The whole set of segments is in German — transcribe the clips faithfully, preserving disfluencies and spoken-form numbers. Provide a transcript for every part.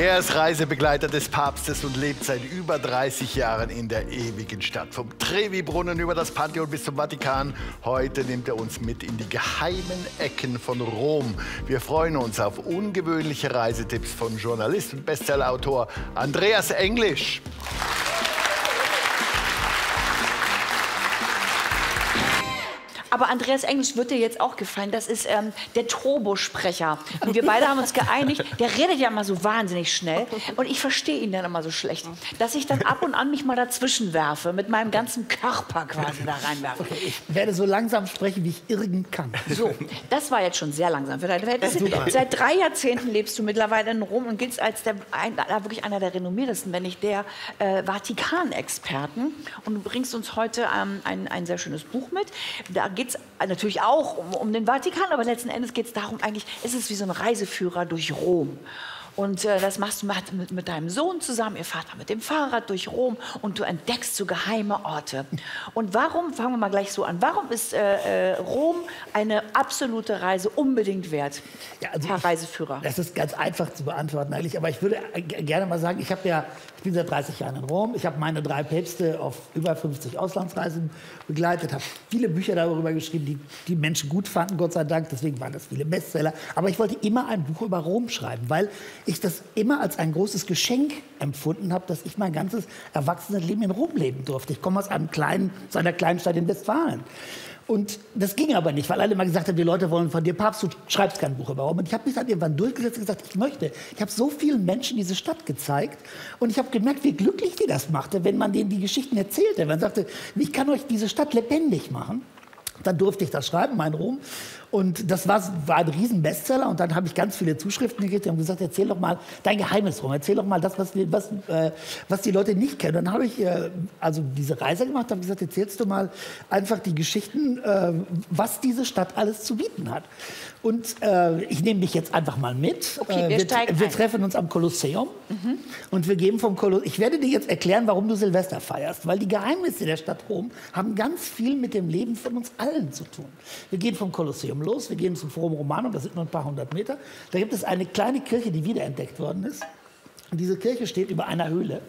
Er ist Reisebegleiter des Papstes und lebt seit über dreißig Jahren in der ewigen Stadt. Vom Trevi-Brunnen über das Pantheon bis zum Vatikan. Heute nimmt er uns mit in die geheimen Ecken von Rom. Wir freuen uns auf ungewöhnliche Reisetipps von Journalist und Bestsellerautor Andreas Englisch. Aber Andreas Englisch wird dir jetzt auch gefallen. Das ist ähm, der Turbosprecher. Und wir beide haben uns geeinigt, der redet ja mal so wahnsinnig schnell. Und ich verstehe ihn dann immer so schlecht, dass ich dann ab und an mich mal dazwischen werfe, mit meinem ganzen Körper quasi da reinwerfe. Okay, ich werde so langsam sprechen, wie ich irgend kann. So, das war jetzt schon sehr langsam. Seit drei Jahrzehnten lebst du mittlerweile in Rom und giltst als der, ein, wirklich einer der renommiertesten, wenn nicht der äh, Vatikan-Experten. Und du bringst uns heute ähm, ein, ein sehr schönes Buch mit. Da geht es natürlich auch um, um den Vatikan, aber letzten Endes geht es darum, eigentlich ist es wie so ein Reiseführer durch Rom. Und äh, das machst du mit, mit deinem Sohn zusammen, ihr fahrt mit dem Fahrrad durch Rom und du entdeckst so geheime Orte. Und warum, fangen wir mal gleich so an, warum ist äh, Rom eine absolute Reise unbedingt wert, ja, also Herr ich, Reiseführer? Das ist ganz einfach zu beantworten eigentlich, aber ich würde gerne mal sagen, ich, ja, ich bin seit dreißig Jahren in Rom, ich habe meine drei Päpste auf über fünfzig Auslandsreisen begleitet, habe viele Bücher darüber geschrieben, die die Menschen gut fanden, Gott sei Dank, deswegen waren das viele Bestseller. Aber ich wollte immer ein Buch über Rom schreiben, weil ich das immer als ein großes Geschenk empfunden habe, dass ich mein ganzes Erwachsenenleben in Rom leben durfte. Ich komme aus einem kleinen, aus einer kleinen Stadt in Westfalen. Und das ging aber nicht, weil alle immer gesagt haben, die Leute wollen von dir Papst, du schreibst kein Buch über Rom. Und ich habe mich dann irgendwann durchgesetzt und gesagt, ich möchte. Ich habe so vielen Menschen diese Stadt gezeigt und ich habe gemerkt, wie glücklich die das machte, wenn man denen die Geschichten erzählte. Man sagte, ich kann euch diese Stadt lebendig machen. Dann durfte ich das schreiben, mein Rom. Und das war, war ein riesen Bestseller. Und dann habe ich ganz viele Zuschriften gekriegt und gesagt, erzähl doch mal dein Geheimnis rum. Erzähl doch mal das, was, wir, was, äh, was die Leute nicht kennen. Und dann habe ich äh, also diese Reise gemacht und gesagt, erzählst du mal einfach die Geschichten, äh, was diese Stadt alles zu bieten hat. Und äh, ich nehme dich jetzt einfach mal mit. Okay, wir, wir, wir treffen uns am Kolosseum. Mhm. Und wir geben vom Kolosseum. Ich werde dir jetzt erklären, warum du Silvester feierst. Weil die Geheimnisse der Stadt Rom haben ganz viel mit dem Leben von uns allen zu tun. Wir gehen vom Kolosseum los, wir gehen zum Forum Romanum, das sind nur ein paar hundert Meter. Da gibt es eine kleine Kirche, die wiederentdeckt worden ist. Und diese Kirche steht über einer Höhle.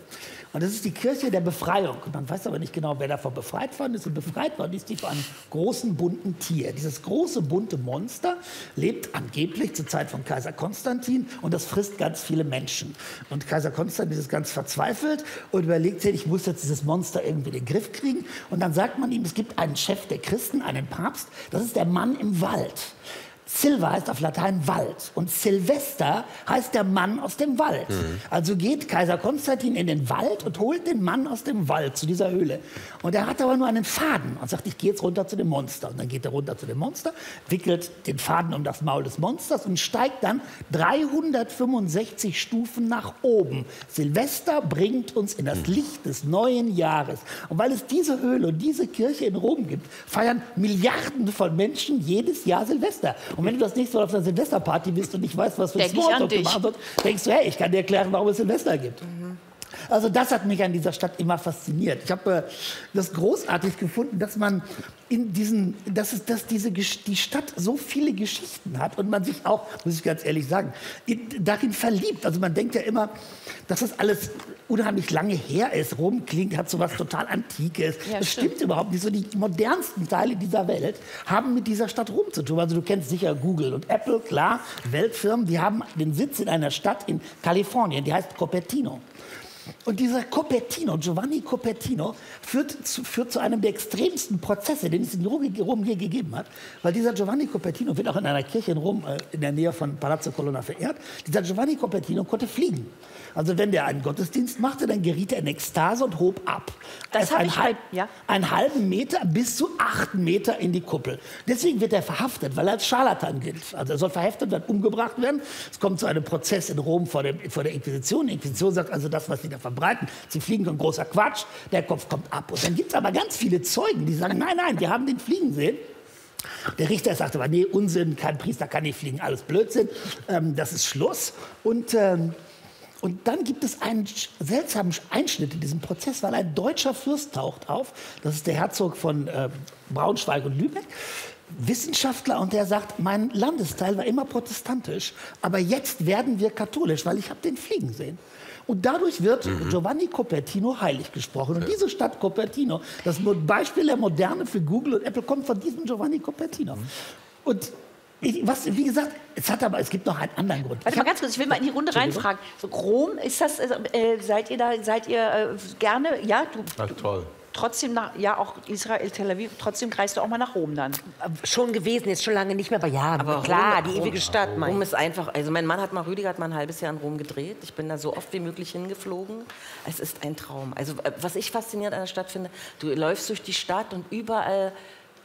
Und das ist die Kirche der Befreiung. Man weiß aber nicht genau, wer davon befreit worden ist. Und befreit worden ist die von einem großen, bunten Tier. Dieses große, bunte Monster lebt angeblich zur Zeit von Kaiser Konstantin und das frisst ganz viele Menschen. Und Kaiser Konstantin ist ganz verzweifelt und überlegt sich, ich muss jetzt dieses Monster irgendwie in den Griff kriegen. Und dann sagt man ihm, es gibt einen Chef der Christen, einen Papst, das ist der Mann im Wald. Silva heißt auf Latein Wald und Silvester heißt der Mann aus dem Wald. Mhm. Also geht Kaiser Konstantin in den Wald und holt den Mann aus dem Wald zu dieser Höhle. Und er hat aber nur einen Faden und sagt, ich gehe jetzt runter zu dem Monster. Und dann geht er runter zu dem Monster, wickelt den Faden um das Maul des Monsters und steigt dann dreihundertfünfundsechzig Stufen nach oben. Silvester bringt uns in das Licht des neuen Jahres. Und weil es diese Höhle und diese Kirche in Rom gibt, feiern Milliarden von Menschen jedes Jahr Silvester. Und wenn du das nächste Mal auf einer Silvesterparty bist und nicht weißt, was für ein Smalltalk gemacht wird, denkst du, hey, ich kann dir erklären, warum es Silvester gibt. Mhm. Also das hat mich an dieser Stadt immer fasziniert. Ich habe äh, das großartig gefunden, dass man in diesen, dass es, dass diese die Stadt so viele Geschichten hat und man sich auch, muss ich ganz ehrlich sagen, in, darin verliebt. Also man denkt ja immer, dass das alles unheimlich lange her ist. Rom klingt, hat so was total Antikes. Ja, das stimmt, stimmt überhaupt nicht. So die modernsten Teile dieser Welt haben mit dieser Stadt Rom zu tun. Also du kennst sicher Google und Apple, klar, Weltfirmen. Die haben den Sitz in einer Stadt in Kalifornien, die heißt Copertino. Und dieser Copertino, Giovanni Copertino, führt zu, führt zu einem der extremsten Prozesse, den es in Rom je gegeben hat. Weil dieser Giovanni Copertino wird auch in einer Kirche in Rom, äh, in der Nähe von Palazzo Colonna verehrt. Dieser Giovanni Copertino konnte fliegen. Also wenn der einen Gottesdienst machte, dann geriet er in Ekstase und hob ab. Das habe ich halb, ja. Einen halben Meter bis zu acht Meter in die Kuppel. Deswegen wird er verhaftet, weil er als Scharlatan gilt. Also er soll verhaftet werden, umgebracht werden. Es kommt zu einem Prozess in Rom vor, dem, vor der Inquisition. Die Inquisition sagt also das, was sie da verbreiten. Sie fliegen, und großer Quatsch, der Kopf kommt ab. Und dann gibt es aber ganz viele Zeugen, die sagen, nein, nein, wir haben den fliegen sehen. Der Richter sagt aber, nee, Unsinn, kein Priester kann nicht fliegen, alles Blödsinn. Ähm, das ist Schluss. Und... Ähm, Und dann gibt es einen seltsamen Einschnitt in diesem Prozess, weil ein deutscher Fürst taucht auf. Das ist der Herzog von äh, Braunschweig und Lübeck. Wissenschaftler und der sagt, mein Landesteil war immer protestantisch, aber jetzt werden wir katholisch, weil ich habe den fliegen sehen. Und dadurch wird mhm. Giovanni Copertino heilig gesprochen. Und diese Stadt Copertino, das Beispiel der Moderne für Google und Apple, kommt von diesem Giovanni Copertino. Mhm. Und ich, was, wie gesagt, es hat aber, es gibt noch einen anderen Grund. Warte mal ganz kurz, ich will mal in die Runde reinfragen. Rom, ist das, äh, seid ihr da, seid ihr äh, gerne, ja? Du, Ach, toll. Trotzdem, nach, ja, auch Israel, Tel Aviv, trotzdem reist du auch mal nach Rom dann. Schon gewesen, jetzt schon lange nicht mehr, aber ja, aber klar, Rom, die ewige Stadt. Rom. Rom ist einfach, also mein Mann hat mal, Rüdiger hat mal ein halbes Jahr in Rom gedreht. Ich bin da so oft wie möglich hingeflogen. Es ist ein Traum. Also was ich faszinierend an der Stadt finde, du läufst durch die Stadt und überall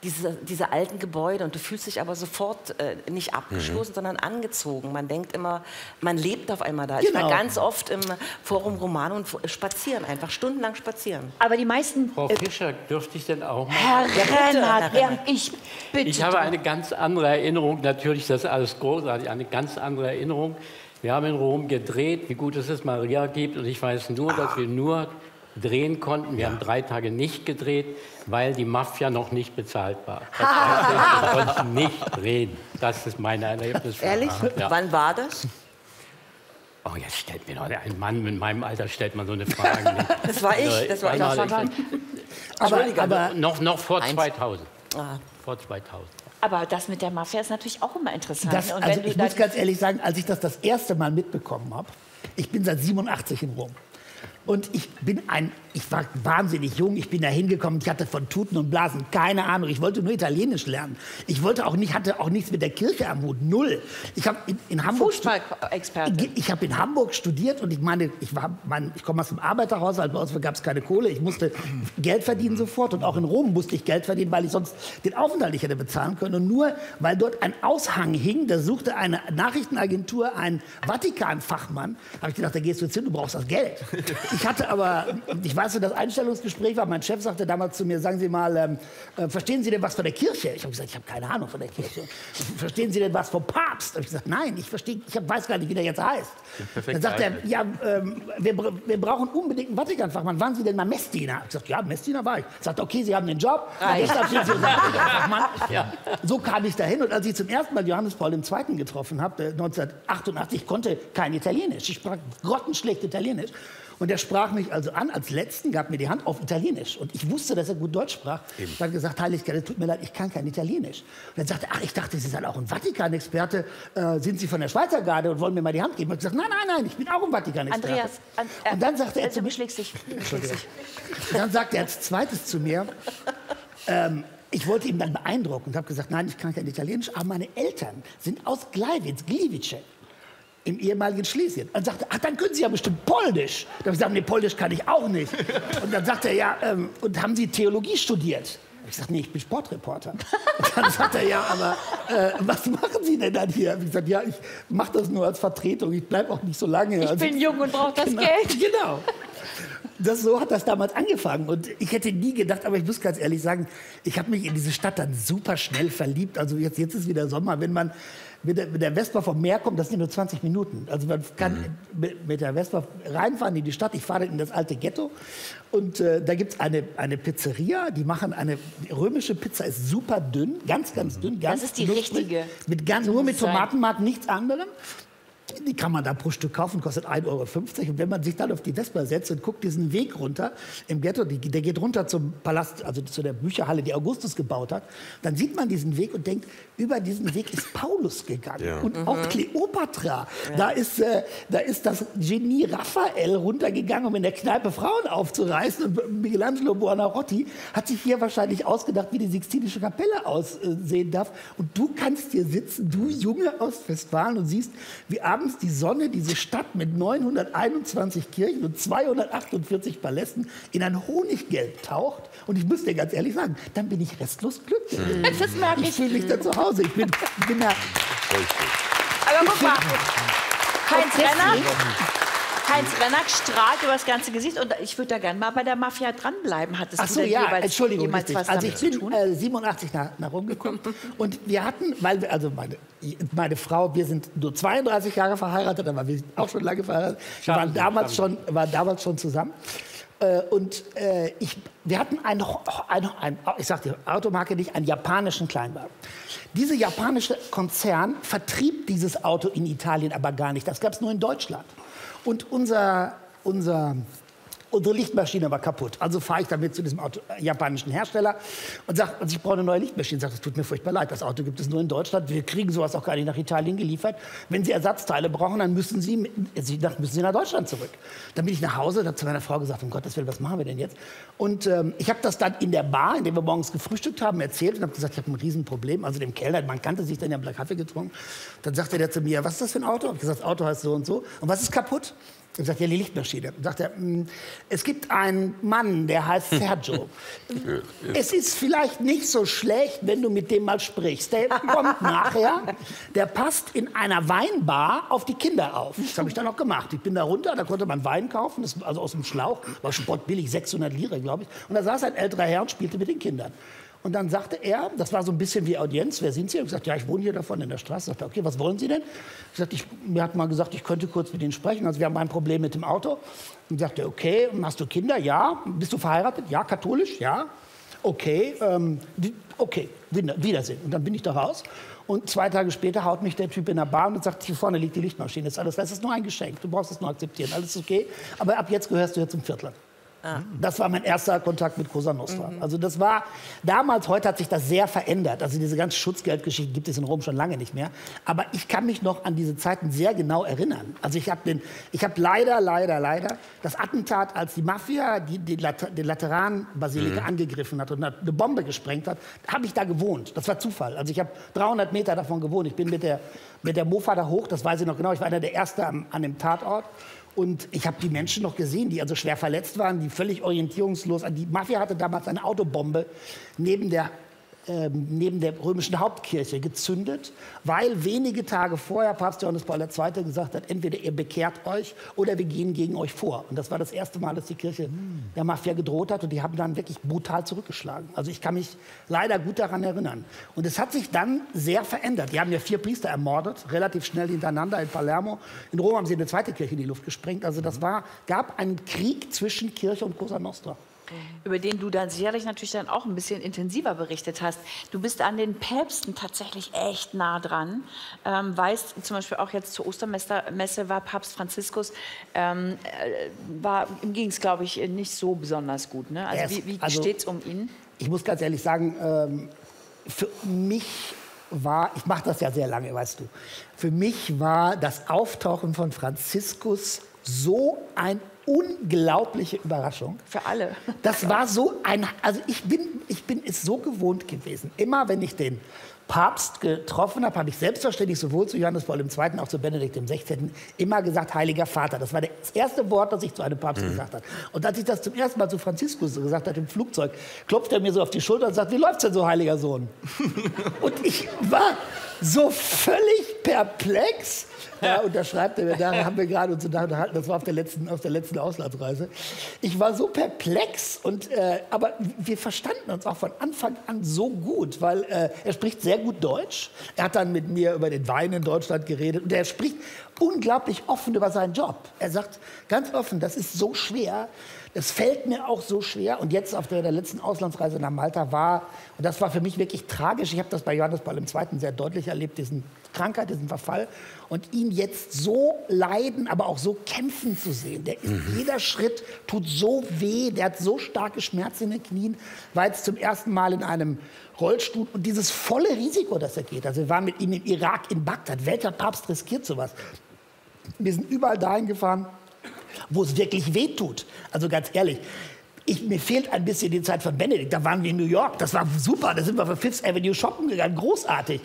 diese, diese alten Gebäude und du fühlst dich aber sofort äh, nicht abgeschlossen, mhm. sondern angezogen. Man denkt immer, man lebt auf einmal da. Genau. Ich war ganz oft im Forum Romanum spazieren, einfach stundenlang spazieren. Aber die meisten... Frau äh, Fischer, dürfte ich denn auch mal... Herr Rennert, Herr Rennert, ich bitte... Ich habe eine ganz andere Erinnerung, natürlich, das ist alles großartig, eine ganz andere Erinnerung. Wir haben in Rom gedreht, wie gut es ist, Maria gibt, und ich weiß nur, dass wir nur... drehen konnten. Wir ja. haben drei Tage nicht gedreht, weil die Mafia noch nicht bezahlt war. Das heißt, wir konnten nicht drehen. Das ist mein Erlebnis. Ehrlich? Ja. Wann war das? Oh, jetzt stellt mir noch ein Mann mit meinem Alter, stellt man so eine Frage. Nicht. Das war ich. Also, das war ich. Das war ich. Aber, aber noch, noch vor eins. zweitausend. Ah. Vor zweitausend. Aber das mit der Mafia ist natürlich auch immer interessant. Das, Und wenn also du ich muss ganz ehrlich sagen, als ich das das erste Mal mitbekommen habe, ich bin seit siebenundachtzig in Rom. Und ich bin ein, ich war wahnsinnig jung, ich bin da hingekommen, ich hatte von Tuten und Blasen keine Ahnung, ich wollte nur Italienisch lernen. Ich wollte auch nicht, hatte auch nichts mit der Kirche am Hut, null. Ich habe in, in Hamburg Fußballexperte. Ich habe in Hamburg studiert und ich meine, ich war, mein, ich komme aus dem Arbeiterhaushalt, bei uns gab es keine Kohle, ich musste Geld verdienen sofort und auch in Rom musste ich Geld verdienen, weil ich sonst den Aufenthalt nicht hätte bezahlen können. Und nur, weil dort ein Aushang hing, da suchte eine Nachrichtenagentur einen Vatikan-Fachmann, habe ich gedacht, da gehst du jetzt hin, du brauchst das Geld. Ich hatte aber, ich weiß, das Einstellungsgespräch war, mein Chef sagte damals zu mir, sagen Sie mal, äh, verstehen Sie denn was von der Kirche? Ich habe gesagt, ich habe keine Ahnung von der Kirche. Verstehen Sie denn was vom Papst? Da habe ich gesagt, nein, ich verstehe, ich weiß gar nicht, wie der jetzt heißt. Dann sagt er, ja, ähm, wir, wir brauchen unbedingt einen Vatikanfachmann. Waren Sie denn mal Messdiener? Ich sagte, ja, Messdiener war ich. Ich sagte, okay, Sie haben den Job. Ah, ja. Ja. So kam ich dahin und als ich zum ersten Mal Johannes Paul der Zweite getroffen habe, neunzehnhundertachtundachtzig, ich konnte kein Italienisch. Ich sprach grottenschlecht Italienisch. Und er sprach mich also an, als Letzten, gab mir die Hand auf Italienisch. Und ich wusste, dass er gut Deutsch sprach. Eben. Ich habe gesagt, Heiligkeit, tut mir leid, ich kann kein Italienisch. Und dann sagte er, ach, ich dachte, Sie sind auch ein Vatikan-Experte. Äh, sind Sie von der Schweizer Garde und wollen mir mal die Hand geben? Und ich habe gesagt, nein, nein, nein, ich bin auch ein Vatikan-Experte. Andreas, an, äh, und dann sagte er zu mir, du schlägst dich. Dann sagte er als Zweites zu mir, ähm, ich wollte ihn dann beeindrucken und habe gesagt, nein, ich kann kein Italienisch, aber meine Eltern sind aus Gliwice, Gliwice. Im ehemaligen Schlesien. Und sagte, ach, dann können Sie ja bestimmt Polnisch. Da habe ich gesagt, nee, Polnisch kann ich auch nicht. Und dann sagte er, ja, ähm, und haben Sie Theologie studiert? Da habe ich gesagt, nee, ich bin Sportreporter. Und dann sagt er, ja, aber äh, was machen Sie denn dann hier? Da habe ich gesagt, ja, ich mache das nur als Vertretung, ich bleibe auch nicht so lange. Ich also, bin jung und brauche das genau, Geld. Genau. Das, so hat das damals angefangen und ich hätte nie gedacht, aber ich muss ganz ehrlich sagen, ich habe mich in diese Stadt dann super schnell verliebt. Also jetzt, jetzt ist wieder Sommer, wenn man mit der, mit der Vespa vom Meer kommt, das sind nur zwanzig Minuten. Also man kann mhm. mit, mit der Vespa reinfahren in die Stadt, ich fahre in das alte Ghetto und äh, da gibt es eine, eine Pizzeria, die machen eine die römische Pizza, ist super dünn, ganz, ganz mhm. dünn. Ganz das ist die lustig, richtige. Mit ganz, nur mit Tomatenmark, nichts anderem. Die kann man da pro Stück kaufen, kostet ein Euro fünfzig. Und wenn man sich dann auf die Vespa setzt und guckt diesen Weg runter im Ghetto, die, der geht runter zum Palast, also zu der Bücherhalle, die Augustus gebaut hat, dann sieht man diesen Weg und denkt, über diesen Weg ist Paulus gegangen. Ja. Und mhm. auch Kleopatra. Ja. Da, ist, äh, da ist das Genie Raphael runtergegangen, um in der Kneipe Frauen aufzureißen. Und Michelangelo Buonarotti hat sich hier wahrscheinlich ausgedacht, wie die Sixtinische Kapelle aussehen darf. Und du kannst hier sitzen, du Junge aus Westfalen, und siehst, wie abends die Sonne diese Stadt mit neunhunderteinundzwanzig Kirchen und zweihundertachtundvierzig Palästen in ein Honiggelb taucht. Und ich muss dir ganz ehrlich sagen, dann bin ich restlos glücklich. Das mag ich. Ich fühle mich da zu Hause. Ich bin, bin da. Aber guck mal, Heinz Rennert, Heinz Rennert strahlt über das ganze Gesicht. Und ich würde da gerne mal bei der Mafia dranbleiben. Hattest Ach so, du ja, Entschuldigung. Was also ich bin äh, siebenundachtzig nach, nach Rom gekommen. Und wir hatten, weil wir, also meine... Meine Frau, wir sind nur zweiunddreißig Jahre verheiratet, aber wir sind auch schon lange verheiratet. Wir waren damals schon, waren damals schon zusammen. Und äh, ich, wir hatten einen, einen, einen, ich sag die Automarke nicht, einen japanischen Kleinwagen. Dieser japanische Konzern vertrieb dieses Auto in Italien aber gar nicht. Das gab es nur in Deutschland. Und unser, unser, unsere Lichtmaschine war kaputt. Also fahre ich damit zu diesem Auto, äh, japanischen Hersteller und sage, also ich brauche eine neue Lichtmaschine. Ich sage, es tut mir furchtbar leid, das Auto gibt es nur in Deutschland. Wir kriegen sowas auch gar nicht nach Italien geliefert. Wenn Sie Ersatzteile brauchen, dann müssen Sie, müssen Sie nach Deutschland zurück. Dann bin ich nach Hause und habe zu meiner Frau gesagt, um Gottes Willen, was machen wir denn jetzt? Und ähm, ich habe das dann in der Bar, in der wir morgens gefrühstückt haben, erzählt und habe gesagt, ich habe ein Riesenproblem. Also dem Kellner, man kannte sich, dann ja einen Kaffee getrunken. Dann sagte der zu mir, was ist das für ein Auto? Ich gesagt, das Auto heißt so und so. Und was ist kaputt? Ich sagte, ja, die Lichtmaschine. Ich sagte, es gibt einen Mann, der heißt Sergio. Es ist vielleicht nicht so schlecht, wenn du mit dem mal sprichst. Der kommt nachher, der passt in einer Weinbar auf die Kinder auf. Das habe ich dann auch gemacht. Ich bin da runter, da konnte man Wein kaufen, das, also aus dem Schlauch. War spottbillig, sechshundert Lire, glaube ich. Und da saß ein älterer Herr und spielte mit den Kindern. Und dann sagte er, das war so ein bisschen wie Audienz, wer sind Sie? Ich sagte, ja, ich wohne hier davon in der Straße. Sagte, okay, was wollen Sie denn? Ich sagte, ich, mir hat mal gesagt, ich könnte kurz mit Ihnen sprechen. Also wir haben ein Problem mit dem Auto. Und sagte, okay, hast du Kinder? Ja. Bist du verheiratet? Ja. Katholisch? Ja. Okay, ähm, okay, Wiedersehen. Und dann bin ich da raus. Und zwei Tage später haut mich der Typ in der Bar und sagt, hier vorne liegt die Lichtmaschine. Das ist alles, das ist nur ein Geschenk. Du brauchst es nur akzeptieren. Alles okay. Aber ab jetzt gehörst du jetzt zum Viertler. Ah. Das war mein erster Kontakt mit Cosa Nostra. Mhm. Also das war damals, heute hat sich das sehr verändert. Also diese ganze Schutzgeldgeschichte gibt es in Rom schon lange nicht mehr. Aber ich kann mich noch an diese Zeiten sehr genau erinnern. Also ich habe den, ich habe leider, leider, leider das Attentat, als die Mafia die, die, die Lateranbasilika mhm. angegriffen hat und eine Bombe gesprengt hat, habe ich da gewohnt. Das war Zufall. Also ich habe dreihundert Meter davon gewohnt. Ich bin mit der, mit der Mofa da hoch, das weiß ich noch genau. Ich war einer der Ersten an, an dem Tatort. Und ich habe die Menschen noch gesehen, die also schwer verletzt waren, die völlig orientierungslos. Die Mafia hatte damals eine Autobombe neben der, äh, neben der römischen Hauptkirche gezündet, weil wenige Tage vorher Papst Johannes Paul der Zweite gesagt hat, entweder ihr bekehrt euch oder wir gehen gegen euch vor. Und das war das erste Mal, dass die Kirche der Mafia gedroht hat. Und die haben dann wirklich brutal zurückgeschlagen. Also ich kann mich leider gut daran erinnern. Und es hat sich dann sehr verändert. Die haben ja vier Priester ermordet, relativ schnell hintereinander in Palermo. In Rom haben sie eine zweite Kirche in die Luft gesprengt. Also das war, gab einen Krieg zwischen Kirche und Cosa Nostra, über den du dann sicherlich natürlich dann auch ein bisschen intensiver berichtet hast. Du bist an den Päpsten tatsächlich echt nah dran. Ähm, weißt, zum Beispiel auch jetzt zur Ostermesse war Papst Franziskus, ähm, war, ihm ging es, glaube ich, nicht so besonders gut. Ne? Also es, wie, wie also, steht es um ihn? Ich muss ganz ehrlich sagen, ähm, für mich war, ich mache das ja sehr lange, weißt du, für mich war das Auftauchen von Franziskus so ein unglaubliche Überraschung. Für alle. Das war so ein, also ich bin, ich bin es so gewohnt gewesen. Immer wenn ich den Papst getroffen habe, habe ich selbstverständlich sowohl zu Johannes Paul der Zweite, auch zu Benedikt dem Sechzehnten immer gesagt, Heiliger Vater. Das war das erste Wort, das ich zu einem Papst mhm. gesagt habe. Und als ich das zum ersten Mal zu Franziskus gesagt habe, im Flugzeug, klopft er mir so auf die Schulter und sagt, wie läuft's denn so, heiliger Sohn? Und ich war so völlig perplex. Ja, und da schreibt er mir, da haben wir gerade uns unterhalten, das war auf der letzten, auf der letzten Auslandsreise. Ich war so perplex, und, äh, aber wir verstanden uns auch von Anfang an so gut, weil äh, er spricht sehr gut Deutsch. Er hat dann mit mir über den Wein in Deutschland geredet und er spricht unglaublich offen über seinen Job. Er sagt ganz offen, das ist so schwer, das fällt mir auch so schwer. Und jetzt auf der, der letzten Auslandsreise nach Malta war, und das war für mich wirklich tragisch, ich habe das bei Johannes Paul der Zweite sehr deutlich erlebt, diesen Krankheit, diesen Verfall, und ihn jetzt so leiden, aber auch so kämpfen zu sehen. Der ist, mhm. jeder Schritt tut so weh, der hat so starke Schmerzen in den Knien, war jetzt zum ersten Mal in einem Rollstuhl und dieses volle Risiko, das er geht. Also wir waren mit ihm im Irak, in Bagdad. Welcher Papst riskiert sowas? Wir sind überall dahin gefahren, wo es wirklich weh tut. Also ganz ehrlich, Ich, mir fehlt ein bisschen die Zeit von Benedikt. Da waren wir in New York, das war super, da sind wir von Fifth Avenue shoppen gegangen, großartig.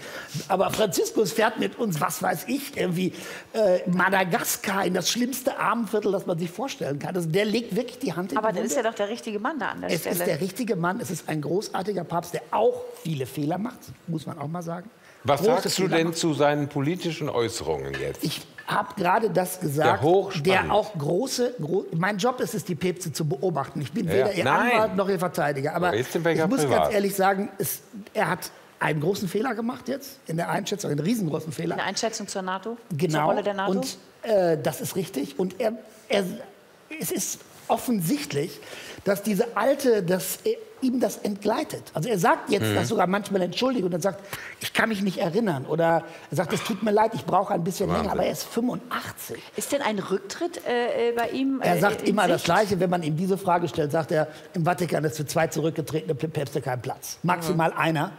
Aber Franziskus fährt mit uns, was weiß ich, irgendwie äh, Madagaskar, in das schlimmste Armenviertel, das man sich vorstellen kann. Also der legt wirklich die Hand in die Wunde. Aber das ist ja doch der richtige Mann da an der Stelle. Es ist der richtige Mann, es ist ein großartiger Papst, der auch viele Fehler macht, muss man auch mal sagen. Was Großes sagst du denn macht. zu seinen politischen Äußerungen jetzt? Ich habe gerade das gesagt, der, der auch große... Gro mein Job ist es, die Päpste zu beobachten. Ich bin ja. weder ihr Nein. Anwalt noch ihr Verteidiger. Aber ich muss privat. ganz ehrlich sagen, es, er hat einen großen Fehler gemacht jetzt in der Einschätzung, einen riesengroßen Fehler. In der Einschätzung zur NATO? Genau. Zur Rolle der NATO? Und äh, das ist richtig. Und er, er, es ist... offensichtlich, dass diese Alte, dass ihm das entgleitet. Also er sagt jetzt, mhm. das sogar manchmal entschuldigt und dann sagt, ich kann mich nicht erinnern. Oder er sagt, es tut mir leid, ich brauche ein bisschen Wahnsinn. länger, aber er ist fünfundachtzig. Ist denn ein Rücktritt äh, bei ihm? Er sagt äh, immer Sicht? das Gleiche, wenn man ihm diese Frage stellt, sagt er, im Vatikan ist für zwei zurückgetretene Päpste kein Platz. Maximal mhm. einer.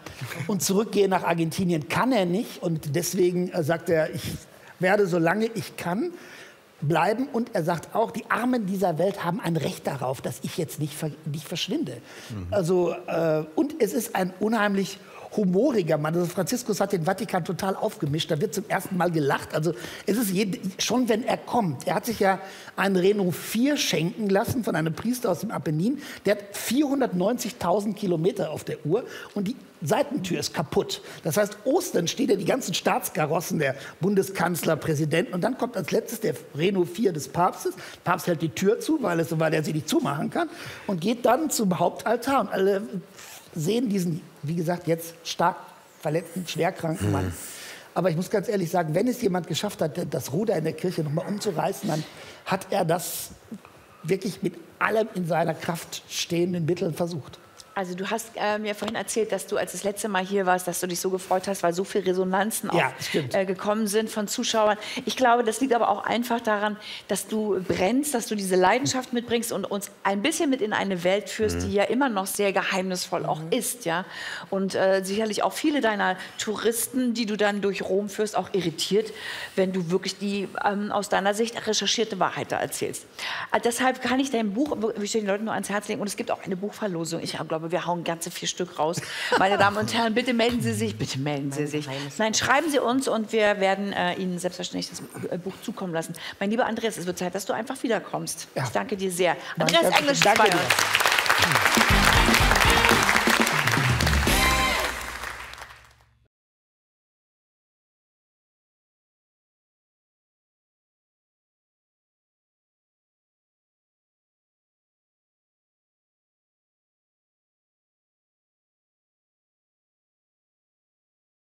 Und zurückgehen nach Argentinien kann er nicht. Und deswegen sagt er, ich werde, solange ich kann, bleiben. Und er sagt auch, die Armen dieser Welt haben ein Recht darauf, dass ich jetzt nicht, ver nicht verschwinde. Mhm. Also, äh, und es ist ein unheimlich humoriger Mann. Also Franziskus hat den Vatikan total aufgemischt. Da wird zum ersten Mal gelacht. Also es ist schon, wenn er kommt. Er hat sich ja einen Renault vier schenken lassen von einem Priester aus dem Apennin. Der hat vierhundertneunzigtausend Kilometer auf der Uhr und die Seitentür ist kaputt. Das heißt, Ostern steht ja die ganzen Staatskarossen, der Bundeskanzler, Präsidenten. Und dann kommt als letztes der Renault vier des Papstes. Der Papst hält die Tür zu, weil, es, weil er sie nicht zumachen kann. Und geht dann zum Hauptaltar. Und alle sehen diesen, wie gesagt, jetzt stark verletzten, schwerkranken Mann. Mhm. Aber ich muss ganz ehrlich sagen, wenn es jemand geschafft hat, das Ruder in der Kirche nochmal umzureißen, dann hat er das wirklich mit allem in seiner Kraft stehenden Mitteln versucht. Also du hast äh, mir vorhin erzählt, dass du, als das letzte Mal hier warst, dass du dich so gefreut hast, weil so viele Resonanzen auch, ja, äh, gekommen sind von Zuschauern. Ich glaube, das liegt aber auch einfach daran, dass du brennst, dass du diese Leidenschaft mitbringst und uns ein bisschen mit in eine Welt führst, mhm. die ja immer noch sehr geheimnisvoll auch mhm. ist. Ja? Und äh, sicherlich auch viele deiner Touristen, die du dann durch Rom führst, auch irritiert, wenn du wirklich die ähm, aus deiner Sicht recherchierte Wahrheit da erzählst. Also deshalb kann ich dein Buch, ich will den Leuten nur ans Herz legen, und es gibt auch eine Buchverlosung. Ich glaube, wir hauen ganze vier Stück raus. Meine Damen und Herren, bitte melden Sie sich, bitte melden Sie sich. Nein, schreiben Sie uns und wir werden äh, Ihnen selbstverständlich das äh, Buch zukommen lassen. Mein lieber Andreas, es wird Zeit, dass du einfach wiederkommst. Ja. Ich danke dir sehr. Andreas Englisch, danke dir.